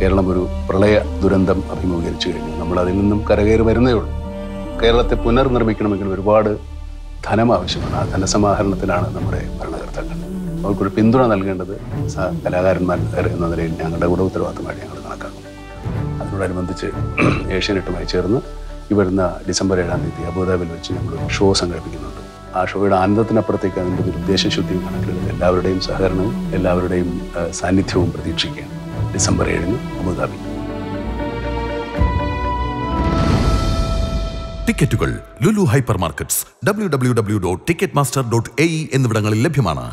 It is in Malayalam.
കേരളം ഒരു പ്രളയ ദുരന്തം അഭിമുഖീകരിച്ചു കഴിഞ്ഞു. നമ്മൾ അതിൽ നിന്നും കരകയറി വരുന്നേ ഉള്ളൂ. കേരളത്തെ പുനർനിർമ്മിക്കണമെങ്കിൽ ഒരുപാട് ധനം ആവശ്യമാണ്. ആ ധനസമാഹരണത്തിലാണ് നമ്മുടെ ഭരണകർത്താക്കൾ. അവർക്കൊരു പിന്തുണ നൽകേണ്ടത് കലാകാരന്മാർ എന്ന നിലയിൽ ഞങ്ങളുടെ കൂടെ ഉത്തരവാദിത്തമായി ഞങ്ങൾ കണക്കാക്കും. അതിനോടനുബന്ധിച്ച് ഏഷ്യാനെറ്റുമായി ചേർന്ന് ഈ വരുന്ന ഡിസംബർ 7 അബുദാബിയിൽ വെച്ച് ഞങ്ങൾ ഷോ സംഘടിപ്പിക്കുന്നുണ്ട്. ആ ഷോയുടെ ആനന്ദത്തിനപ്പുറത്തേക്ക് അതിൻ്റെ ഒരു ഉദ്ദേശശുദ്ധിയും കണക്കിലെടുത്ത് എല്ലാവരുടെയും സഹകരണവും എല്ലാവരുടെയും സാന്നിധ്യവും പ്രതീക്ഷിക്കുകയാണ്. December 7 Abu Dhabi. ടിക്കറ്റുകൾ ലുലു ഹൈപ്പർമാർക്കറ്റ്സ് www.ticketmaster.ae എന്നിവിടങ്ങളിൽ ലഭ്യമാണ്.